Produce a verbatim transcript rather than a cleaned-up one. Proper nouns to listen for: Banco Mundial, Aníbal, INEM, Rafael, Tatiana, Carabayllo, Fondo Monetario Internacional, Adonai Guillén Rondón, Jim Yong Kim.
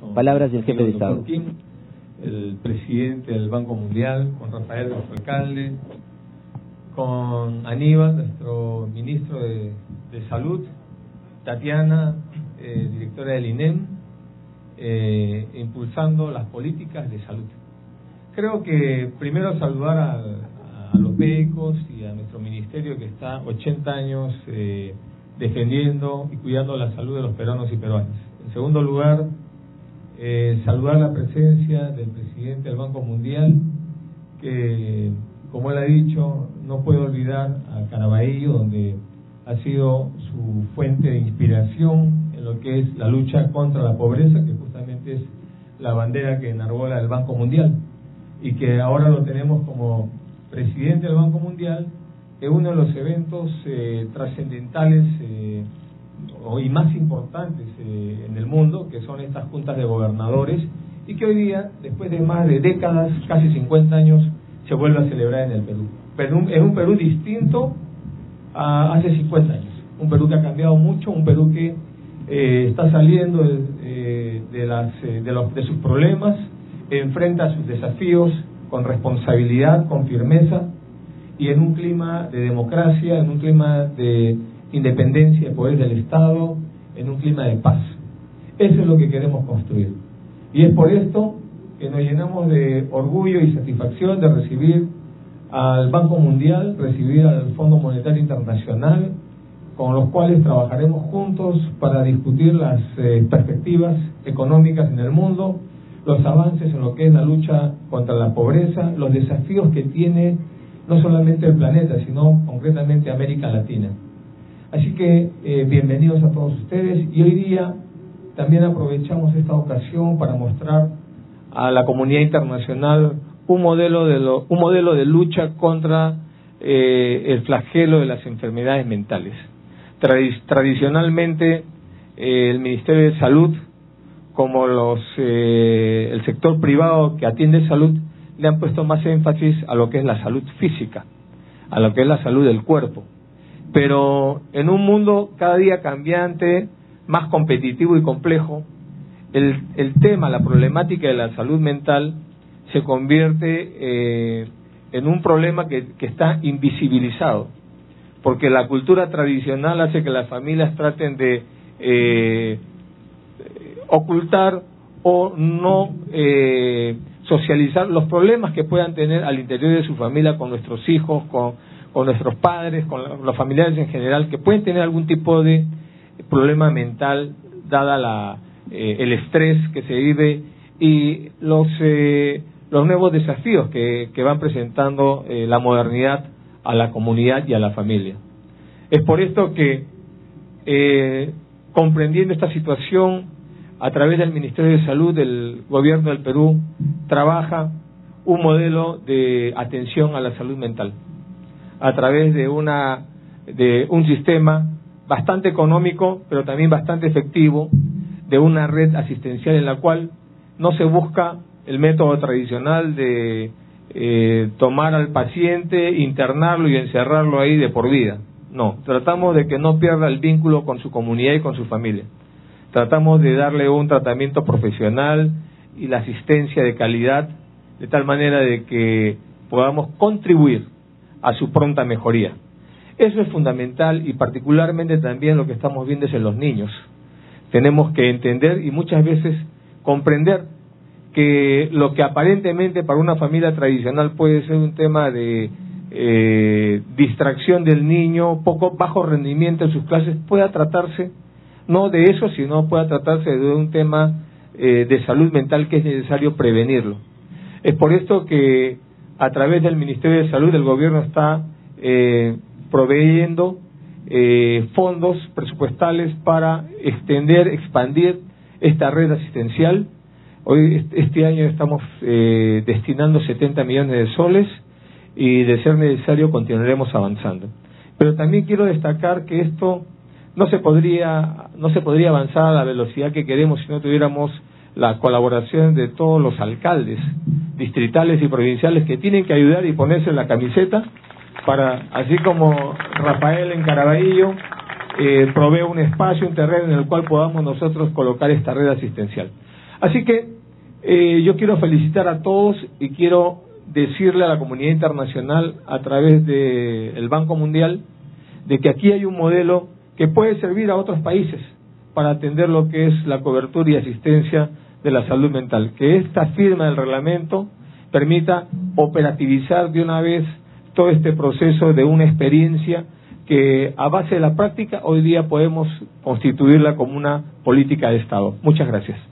con palabras del jefe de Estado. Kim, el presidente del Banco Mundial, con Rafael, nuestro alcalde, con Aníbal, nuestro ministro de, de Salud, Tatiana, eh, directora del I N E M, eh, impulsando las políticas de salud. Creo que primero saludar a, a los médicos y a nuestro ministerio que está ochenta años eh, defendiendo y cuidando la salud de los peruanos y peruanas. En segundo lugar, eh, saludar la presencia del presidente del Banco Mundial, que, como él ha dicho, no puede olvidar a Carabayllo, donde ha sido su fuente de inspiración en lo que es la lucha contra la pobreza, que justamente es la bandera que enarbola el Banco Mundial, y que ahora lo tenemos como presidente del Banco Mundial en uno de los eventos eh, trascendentales eh, y más importantes eh, en el mundo, que son estas juntas de gobernadores, y que hoy día, después de más de décadas, casi cincuenta años, se vuelve a celebrar en el Perú. Perú es un Perú distinto a hace cincuenta años, un Perú que ha cambiado mucho, un Perú que eh, está saliendo de, eh, de, las, eh, de, los, de sus problemas, enfrenta sus desafíos con responsabilidad, con firmeza, y en un clima de democracia, en un clima de independencia y poder del Estado, en un clima de paz. Eso es lo que queremos construir. Y es por esto que nos llenamos de orgullo y satisfacción de recibir al Banco Mundial, recibir al Fondo Monetario Internacional, con los cuales trabajaremos juntos para discutir las eh, perspectivas económicas en el mundo, los avances en lo que es la lucha contra la pobreza, los desafíos que tiene no solamente el planeta, sino concretamente América Latina. Así que eh, bienvenidos a todos ustedes, y hoy día también aprovechamos esta ocasión para mostrar a la comunidad internacional un modelo de, lo, un modelo de lucha contra eh, el flagelo de las enfermedades mentales. Tradicionalmente eh, el Ministerio de Salud, como los eh, el sector privado que atiende salud, le han puesto más énfasis a lo que es la salud física, a lo que es la salud del cuerpo. Pero en un mundo cada día cambiante, más competitivo y complejo, el, el tema, la problemática de la salud mental se convierte eh, en un problema que, que está invisibilizado, porque la cultura tradicional hace que las familias traten de eh, ocultar o no eh, socializar los problemas que puedan tener al interior de su familia con nuestros hijos, con, con nuestros padres, con los familiares en general, que pueden tener algún tipo de problema mental, dada la, eh, el estrés que se vive y los, eh, los nuevos desafíos que, que van presentando eh, la modernidad a la comunidad y a la familia. Es por esto que, eh, comprendiendo esta situación, a través del Ministerio de Salud del Gobierno del Perú trabaja un modelo de atención a la salud mental a través de una de un sistema bastante económico, pero también bastante efectivo, de una red asistencial en la cual no se busca el método tradicional de eh, tomar al paciente, internarlo y encerrarlo ahí de por vida. No, tratamos de que no pierda el vínculo con su comunidad y con su familia. Tratamos de darle un tratamiento profesional y la asistencia de calidad, de tal manera de que podamos contribuir a su pronta mejoría. Eso es fundamental, y particularmente también lo que estamos viendo es en los niños. Tenemos que entender y muchas veces comprender que lo que aparentemente para una familia tradicional puede ser un tema de eh, distracción del niño, poco bajo rendimiento en sus clases, pueda tratarse no de eso, sino pueda tratarse de un tema eh, de salud mental que es necesario prevenirlo. Es por esto que a través del Ministerio de Salud el Gobierno está eh, proveyendo eh, fondos presupuestales para extender, expandir esta red asistencial. Hoy, este año estamos eh, destinando setenta millones de soles, y de ser necesario continuaremos avanzando. Pero también quiero destacar que esto no se podría no se podría avanzar a la velocidad que queremos si no tuviéramos la colaboración de todos los alcaldes distritales y provinciales, que tienen que ayudar y ponerse la camiseta para, así como Rafael en Carabayllo eh, provee un espacio, un terreno en el cual podamos nosotros colocar esta red asistencial. Así que eh, yo quiero felicitar a todos y quiero decirle a la comunidad internacional a través del Banco Mundial de que aquí hay un modelo que puede servir a otros países para atender lo que es la cobertura y asistencia de la salud mental. Que esta firma del reglamento permita operativizar de una vez todo este proceso de una experiencia que a base de la práctica hoy día podemos constituirla como una política de Estado. Muchas gracias.